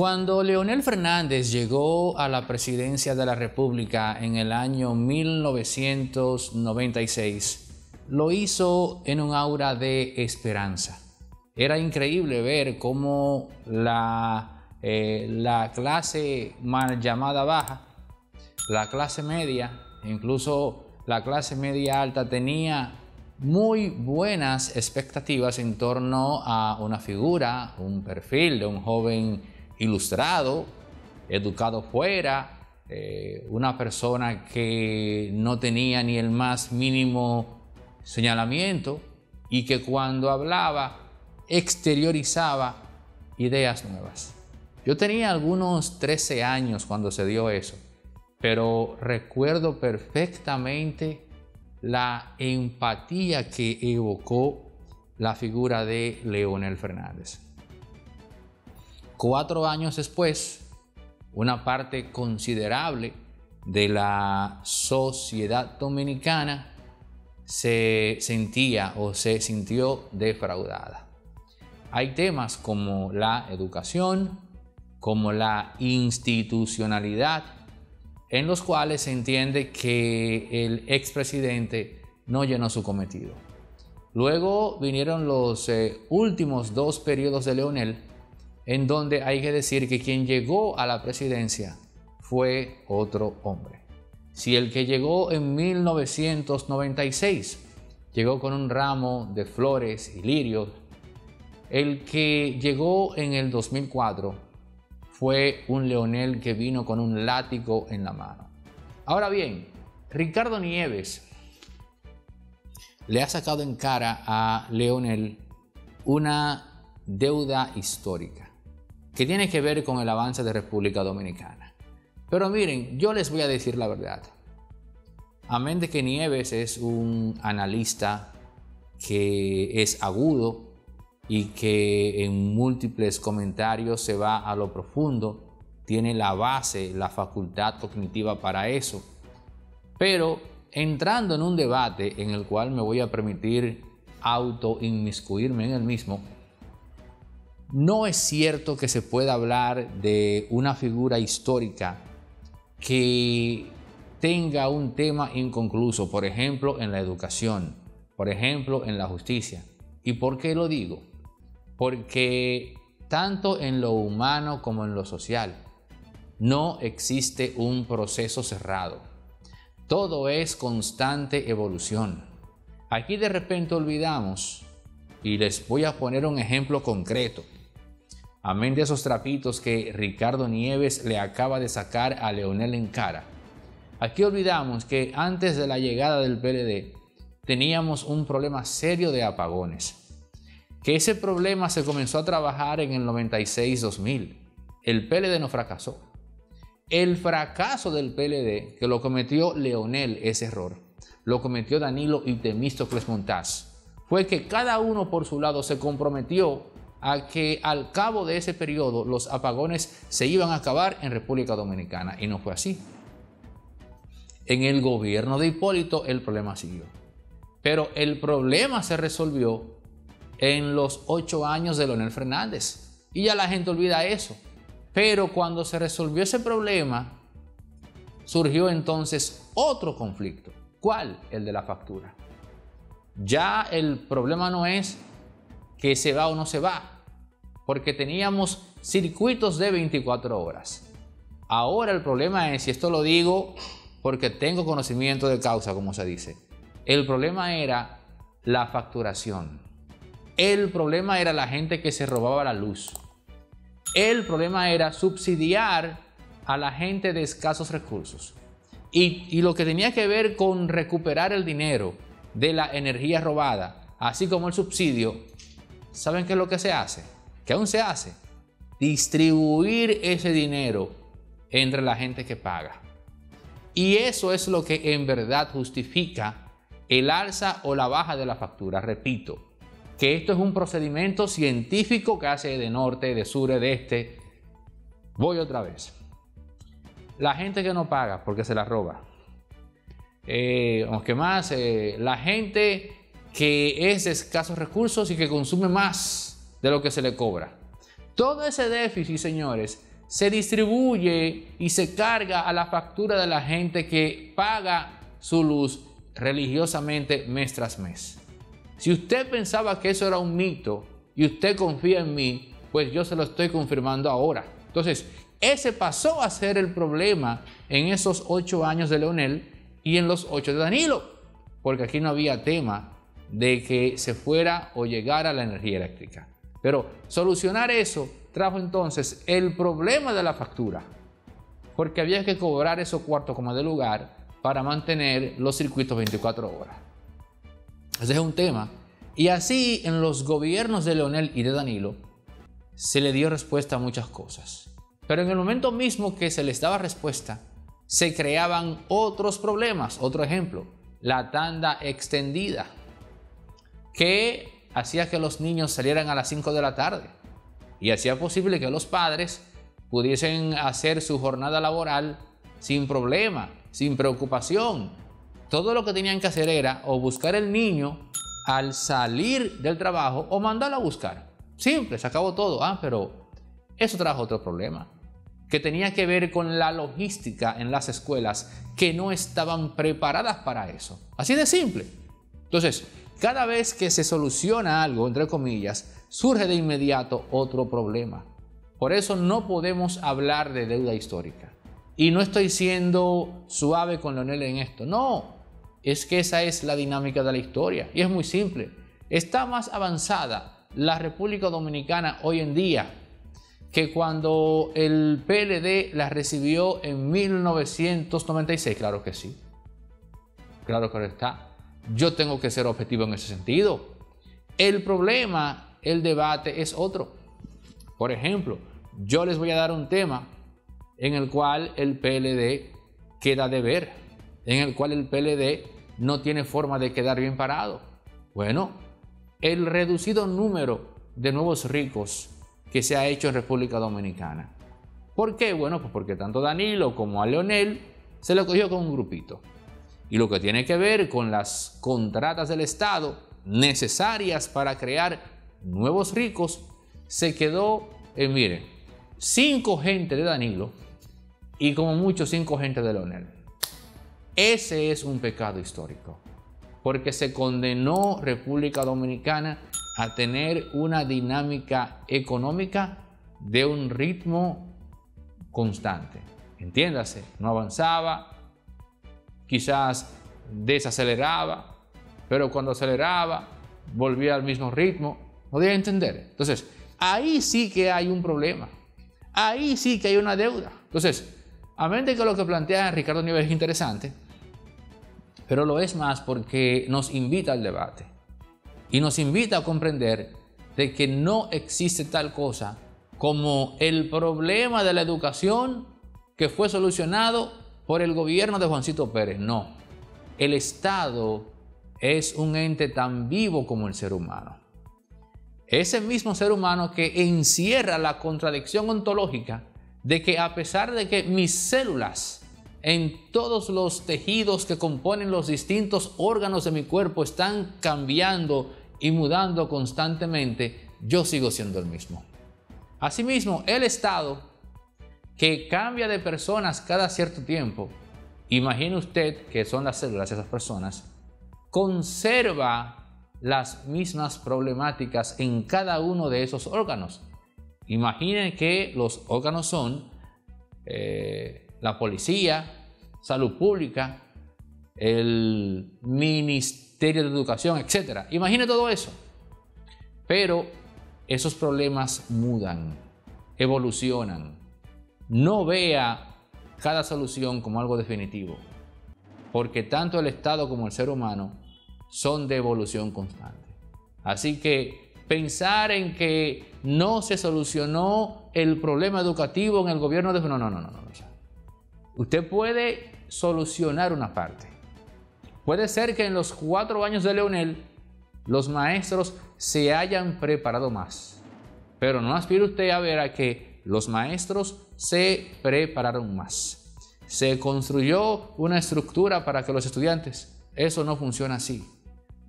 Cuando Leonel Fernández llegó a la presidencia de la República en el año 1996, lo hizo en un aura de esperanza. Era increíble ver cómo la clase mal llamada baja, la clase media, incluso la clase media alta, tenía muy buenas expectativas en torno a una figura, un perfil de un joven ilustrado, educado fuera, una persona que no tenía ni el más mínimo señalamiento y que cuando hablaba exteriorizaba ideas nuevas. Yo tenía algunos 13 años cuando se dio eso, pero recuerdo perfectamente la empatía que evocó la figura de Leonel Fernández. 4 años después, una parte considerable de la sociedad dominicana se sentía o se sintió defraudada. Hay temas como la educación, como la institucionalidad, en los cuales se entiende que el expresidente no llenó su cometido. Luego vinieron los últimos 2 periodos de Leonel, en donde hay que decir que quien llegó a la presidencia fue otro hombre. Si el que llegó en 1996 llegó con un ramo de flores y lirios, el que llegó en el 2004 fue un Leonel que vino con un látigo en la mano. Ahora bien, Ricardo Nieves le ha sacado en cara a Leonel una deuda histórica que tiene que ver con el avance de República Dominicana. Pero miren, yo les voy a decir la verdad. Amén de que Nieves es un analista que es agudo y que en múltiples comentarios se va a lo profundo, tiene la base, la facultad cognitiva para eso. Pero entrando en un debate en el cual me voy a permitir autoinmiscuirme en el mismo, no es cierto que se pueda hablar de una figura histórica que tenga un tema inconcluso, por ejemplo, en la educación, por ejemplo, en la justicia. ¿Y por qué lo digo? Porque tanto en lo humano como en lo social no existe un proceso cerrado. Todo es constante evolución. Aquí de repente olvidamos, y les voy a poner un ejemplo concreto, amén de esos trapitos que Ricardo Nieves le acaba de sacar a Leonel en cara. Aquí olvidamos que antes de la llegada del PLD teníamos un problema serio de apagones. Que ese problema se comenzó a trabajar en el 96-2000. El PLD no fracasó. El fracaso del PLD, que lo cometió Leonel, ese error, lo cometió Danilo y Temístocles Montás, fue que cada uno por su lado se comprometió a que al cabo de ese periodo los apagones se iban a acabar en República Dominicana. Y no fue así. En el gobierno de Hipólito el problema siguió. Pero el problema se resolvió en los 8 años de Leonel Fernández. Y ya la gente olvida eso. Pero cuando se resolvió ese problema, surgió entonces otro conflicto. ¿Cuál? El de la factura. Ya el problema no es que se va o no se va, porque teníamos circuitos de 24 horas. Ahora el problema es, y esto lo digo porque tengo conocimiento de causa, como se dice, el problema era la facturación. El problema era la gente que se robaba la luz. El problema era subsidiar a la gente de escasos recursos. Y lo que tenía que ver con recuperar el dinero de la energía robada, así como el subsidio, ¿saben qué es lo que se hace? ¿Qué aún se hace? Distribuir ese dinero entre la gente que paga. Y eso es lo que en verdad justifica el alza o la baja de la factura. Repito, que esto es un procedimiento científico que hace de norte, de sur, de este. Voy otra vez. La gente que no paga porque se la roba. Aunque más, la gente que es de escasos recursos y que consume más de lo que se le cobra. Todo ese déficit, señores, se distribuye y se carga a la factura de la gente que paga su luz religiosamente mes tras mes. Si usted pensaba que eso era un mito y usted confía en mí, pues yo se lo estoy confirmando ahora. Entonces, ese pasó a ser el problema en esos 8 años de Leonel y en los 8 de Danilo, porque aquí no había tema de que se fuera o llegara la energía eléctrica. Pero solucionar eso trajo entonces el problema de la factura, porque había que cobrar esos cuartos como de lugar para mantener los circuitos 24 horas. Ese es un tema. Y así en los gobiernos de Leonel y de Danilo se le dio respuesta a muchas cosas. Pero en el momento mismo que se les daba respuesta, se creaban otros problemas. Otro ejemplo, la tanda extendida, que hacía que los niños salieran a las 5 de la tarde y hacía posible que los padres pudiesen hacer su jornada laboral sin problema, sin preocupación. Todo lo que tenían que hacer era o buscar el niño al salir del trabajo o mandarlo a buscar. Simple, se acabó todo. Pero eso trajo otro problema que tenía que ver con la logística en las escuelas, que no estaban preparadas para eso. Así de simple. Entonces, cada vez que se soluciona algo, entre comillas, surge de inmediato otro problema. Por eso no podemos hablar de deuda histórica. Y no estoy siendo suave con Leonel en esto. No, es que esa es la dinámica de la historia. Y es muy simple. Está más avanzada la República Dominicana hoy en día que cuando el PLD la recibió en 1996. Claro que sí. Claro que está. Yo tengo que ser objetivo en ese sentido. El problema, el debate es otro. Por ejemplo, yo les voy a dar un tema en el cual el PLD queda de ver, en el cual el PLD no tiene forma de quedar bien parado. Bueno, el reducido número de nuevos ricos que se ha hecho en República Dominicana. ¿Por qué? Bueno, pues porque tanto Danilo como a Leonel se lo cogió con un grupito. Y lo que tiene que ver con las contratas del Estado necesarias para crear nuevos ricos, se quedó en, miren, 5 gente de Danilo y como mucho 5 gente de Leonel. Ese es un pecado histórico, porque se condenó República Dominicana a tener una dinámica económica de un ritmo constante. Entiéndase, no avanzaba, quizás desaceleraba, pero cuando aceleraba volvía al mismo ritmo. No debía entender. Entonces, ahí sí que hay un problema. Ahí sí que hay una deuda. Entonces, a mente que lo que plantea Ricardo Nieves es interesante, pero lo es más porque nos invita al debate y nos invita a comprender de que no existe tal cosa como el problema de la educación que fue solucionado por el gobierno de Juancito Pérez. No, el Estado es un ente tan vivo como el ser humano. Ese mismo ser humano que encierra la contradicción ontológica de que a pesar de que mis células en todos los tejidos que componen los distintos órganos de mi cuerpo están cambiando y mudando constantemente, yo sigo siendo el mismo. Asimismo, el Estado, que cambia de personas cada cierto tiempo, imagine usted que son las células de esas personas, conserva las mismas problemáticas en cada uno de esos órganos. Imaginen que los órganos son la policía, salud pública, el Ministerio de Educación, etc. Imagine todo eso. Pero esos problemas mudan, evolucionan. No vea cada solución como algo definitivo, porque tanto el Estado como el ser humano son de evolución constante. Así que pensar en que no se solucionó el problema educativo en el gobierno de... No. Usted puede solucionar una parte. Puede ser que en los 4 años de Leonel los maestros se hayan preparado más, pero no aspire usted a ver a que los maestros se prepararon más. Se construyó una estructura para que los estudiantes... Eso no funciona así.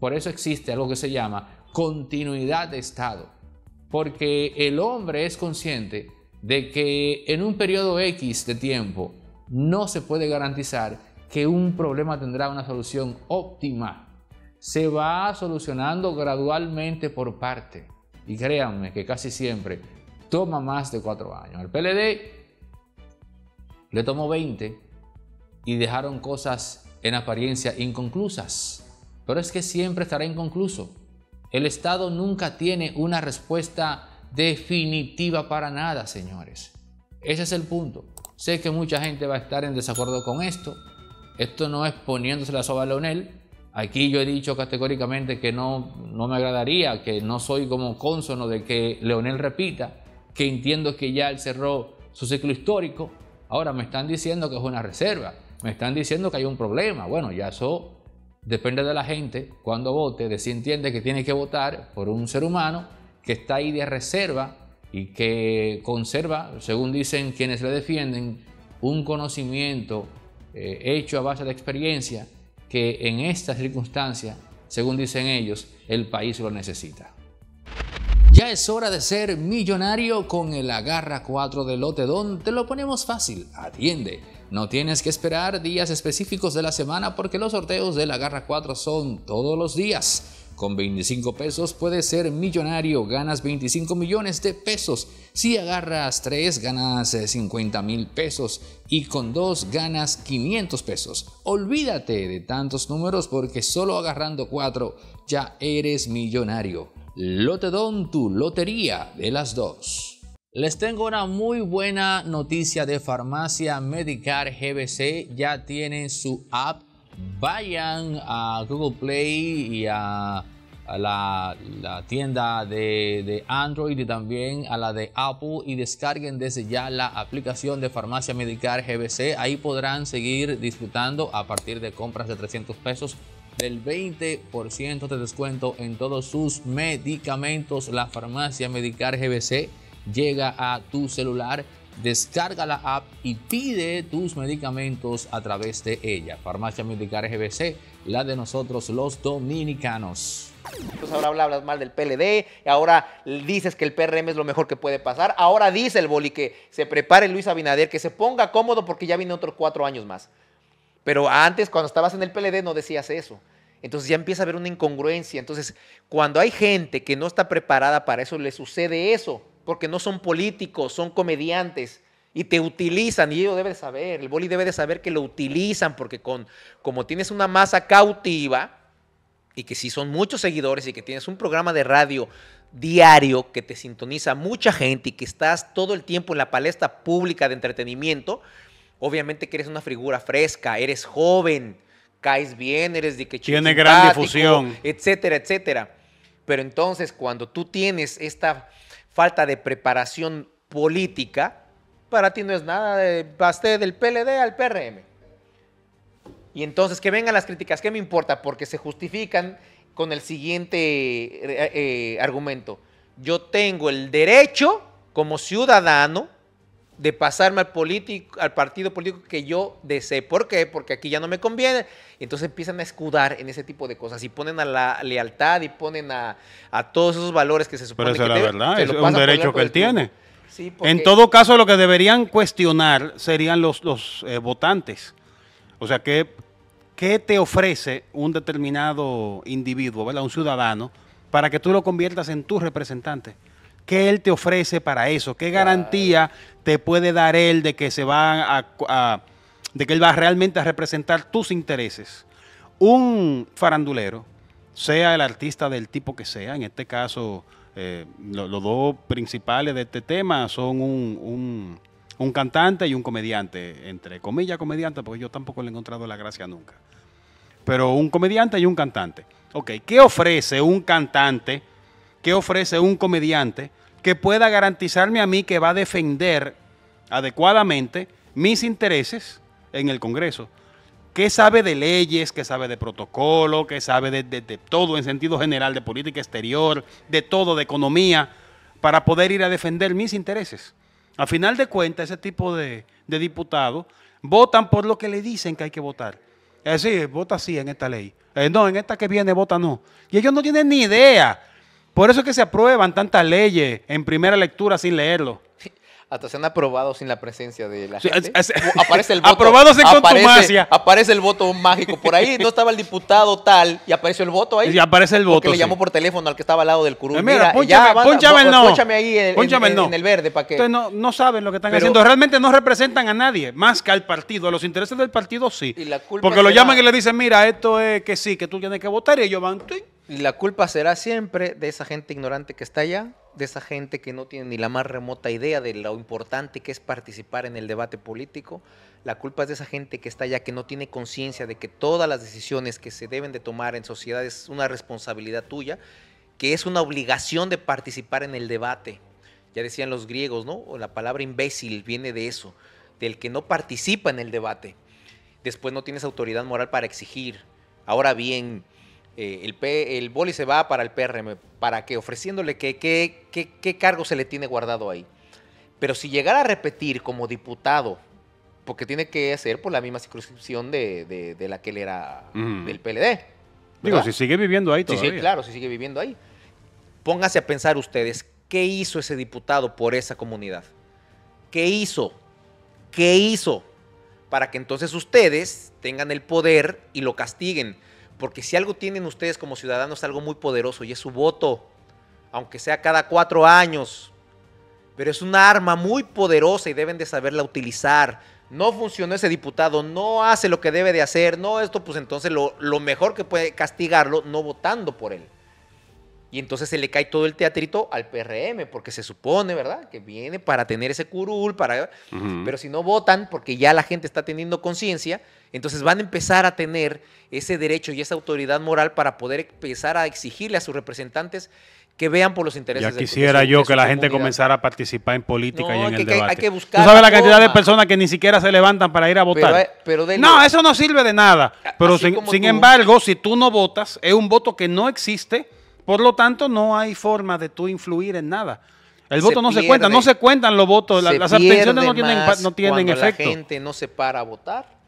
Por eso existe algo que se llama continuidad de Estado. Porque el hombre es consciente de que en un periodo X de tiempo no se puede garantizar que un problema tendrá una solución óptima. Se va solucionando gradualmente por parte. Y créanme que casi siempre toma más de 4 años. Al PLD le tomó 20 y dejaron cosas en apariencia inconclusas. Pero es que siempre estará inconcluso. El Estado nunca tiene una respuesta definitiva para nada, señores. Ese es el punto. Sé que mucha gente va a estar en desacuerdo con esto. Esto no es poniéndose la soga a Leonel. Aquí yo he dicho categóricamente que no me agradaría, que no soy como cónsono de que Leonel repita, que entiendo que ya él cerró su ciclo histórico. Ahora me están diciendo que es una reserva, me están diciendo que hay un problema. Bueno, ya eso depende de la gente cuando vote, de si entiende que tiene que votar por un ser humano que está ahí de reserva y que conserva, según dicen quienes le defienden, un conocimiento hecho a base de experiencia que en estas circunstancias, según dicen ellos, el país lo necesita. Ya es hora de ser millonario con el Agarra 4 de Lotedón. Te lo ponemos fácil, atiende. No tienes que esperar días específicos de la semana porque los sorteos del Agarra 4 son todos los días. Con 25 pesos puedes ser millonario, ganas 25 millones de pesos. Si agarras 3, ganas 50 mil pesos y con 2 ganas 500 pesos. Olvídate de tantos números porque solo agarrando 4 ya eres millonario. Lotedón, tu lotería de las dos. Les tengo una muy buena noticia de Farmacia Medicar GBC. Ya tienen su app. Vayan a Google Play y a la tienda de Android y también a la de Apple y descarguen desde ya la aplicación de Farmacia Medicar GBC. Ahí podrán seguir disfrutando a partir de compras de 300 pesos. Del 20% de descuento en todos sus medicamentos. La Farmacia Medicar GBC llega a tu celular, descarga la app y pide tus medicamentos a través de ella. Farmacia Medicar GBC, la de nosotros los dominicanos. Entonces ahora hablas mal del PLD, ahora dices que el PRM es lo mejor que puede pasar, ahora dice el boli que se prepare Luis Abinader, que se ponga cómodo porque ya viene otros 4 años más. Pero antes, cuando estabas en el PLD, no decías eso. Entonces ya empieza a haber una incongruencia. Entonces, cuando hay gente que no está preparada para eso, le sucede eso. Porque no son políticos, son comediantes. Y te utilizan. Y ellos deben saber, el boli debe de saber que lo utilizan. Porque como tienes una masa cautiva, y que si son muchos seguidores, y que tienes un programa de radio diario que te sintoniza mucha gente, y que estás todo el tiempo en la palestra pública de entretenimiento, obviamente que eres una figura fresca, eres joven, caes bien, eres de que tiene gran difusión, etcétera, etcétera. Pero entonces cuando tú tienes esta falta de preparación política, para ti no es nada de pasé del PLD al PRM. Y entonces que vengan las críticas, ¿qué me importa? Porque se justifican con el siguiente argumento. Yo tengo el derecho como ciudadano de pasarme al partido político que yo desee. ¿Por qué? Porque aquí ya no me conviene. Entonces empiezan a escudar en ese tipo de cosas y ponen a la lealtad y ponen a todos esos valores que se supone que deben. Pero esa es la verdad, es un derecho que él tiene. Sí, porque... En todo caso, lo que deberían cuestionar serían los votantes. O sea, ¿qué te ofrece un determinado individuo, ¿verdad? Un ciudadano, para que tú lo conviertas en tu representante? ¿Qué él te ofrece para eso? ¿Qué garantía te puede dar él de que él va realmente a representar tus intereses? Un farandulero, sea el artista del tipo que sea, en este caso los dos principales de este tema son un cantante y un comediante, entre comillas comediante, porque yo tampoco le he encontrado la gracia nunca. Pero un comediante y un cantante. Ok, ¿qué ofrece un cantante? ¿Qué ofrece un comediante que pueda garantizarme a mí que va a defender adecuadamente mis intereses en el Congreso? ¿Qué sabe de leyes? ¿Qué sabe de protocolo? ¿Qué sabe de todo en sentido general, de política exterior, de todo, de economía, para poder ir a defender mis intereses? A final de cuentas, ese tipo de diputados votan por lo que le dicen que hay que votar. Es decir, vota sí en esta ley. No, en esta que viene vota no. Y ellos no tienen ni idea. Por eso es que se aprueban tantas leyes en primera lectura sin leerlo. hasta se han aprobado sin la presencia de la gente. Aparece el voto. Aprobados en contumacia. Aparece el voto mágico. Por ahí no estaba el diputado tal y apareció el voto ahí. Y aparece el voto. Que sí. Le llamó por teléfono al que estaba al lado del curul. Mira, pónchame el no. Pónchame ahí en el verde para que. Entonces no saben lo que están haciendo. Realmente no representan a nadie más que al partido. A los intereses del partido sí. Y la culpa porque lo llaman y le dicen, mira, esto es que sí, que tú tienes que votar. Y ellos van. Y la culpa será siempre de esa gente ignorante que está allá, de esa gente que no tiene ni la más remota idea de lo importante que es participar en el debate político. La culpa es de esa gente que está allá, que no tiene conciencia de que todas las decisiones que se deben de tomar en sociedad es una responsabilidad tuya, que es una obligación de participar en el debate. Ya decían los griegos, ¿no? O la palabra imbécil viene de eso, del que no participa en el debate. Después no tienes autoridad moral para exigir. Ahora bien, el boli se va para el PRM, ¿para qué? Ofreciéndole qué cargo se le tiene guardado ahí. Pero si llegara a repetir como diputado, porque tiene que ser por la misma circunscripción de la que él era del PLD. ¿Verdad? Digo, si sigue viviendo ahí todavía. Sí, claro, si sigue viviendo ahí. Pónganse a pensar ustedes, ¿qué hizo ese diputado por esa comunidad? ¿Qué hizo? ¿Qué hizo? Para que entonces ustedes tengan el poder y lo castiguen. Porque si algo tienen ustedes como ciudadanos, algo muy poderoso, y es su voto, aunque sea cada 4 años. Pero es una arma muy poderosa y deben de saberla utilizar. No funcionó ese diputado, no hace lo que debe de hacer, no esto, pues entonces lo mejor que puede castigarlo, no votando por él. Y entonces se le cae todo el teatrito al PRM, porque se supone, ¿verdad?, que viene para tener ese curul, para... Pero si no votan, porque ya la gente está teniendo conciencia, entonces van a empezar a tener ese derecho y esa autoridad moral para poder empezar a exigirle a sus representantes que vean por los intereses de la comunidad. Ya quisiera yo que la gente comenzara a participar en política y en el debate. Hay que buscar. Tú sabes la cantidad de personas que ni siquiera se levantan para ir a votar. No, eso no sirve de nada. Pero sin embargo, si tú no votas, es un voto que no existe. Por lo tanto, no hay forma de tú influir en nada. El voto no se cuenta, no se cuentan los votos, las abstenciones no tienen efecto. La gente no se para a votar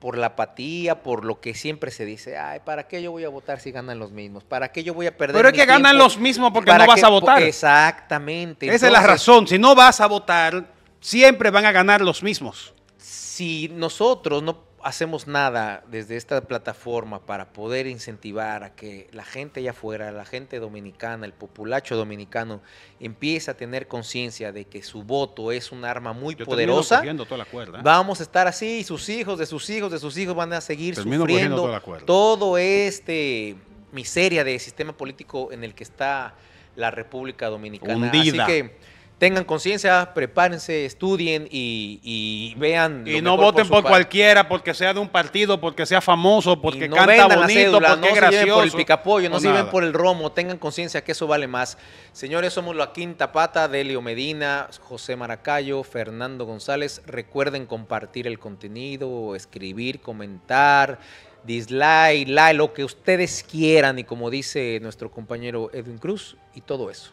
por la apatía, por lo que siempre se dice, ay, ¿para qué yo voy a votar si ganan los mismos? ¿Para qué yo voy a perder mi tiempo? Pero es que ganan los mismos porque no vas a votar. Exactamente. Esa es la razón, si no vas a votar, siempre van a ganar los mismos. Si nosotros no hacemos nada desde esta plataforma para poder incentivar a que la gente allá afuera, la gente dominicana, el populacho dominicano, empiece a tener conciencia de que su voto es un arma muy poderosa, toda la cuerda, ¿eh? Vamos a estar así y sus hijos, de sus hijos, de sus hijos van a seguir sufriendo toda esta miseria de sistema político en el que está la República Dominicana. Hundida. Así que tengan conciencia, prepárense, estudien y vean. Y no voten por cualquiera, porque sea de un partido, porque sea famoso, porque no canta bonito, cédula, porque no es gracioso. No se lleven por el picapollo, no se lleven por el romo. Tengan conciencia que eso vale más. Señores, somos la Quinta Pata, Delio Medina, José Maracayo, Fernando González. Recuerden compartir el contenido, escribir, comentar, dislike, like, lo que ustedes quieran. Y como dice nuestro compañero Edwin Cruz, y todo eso.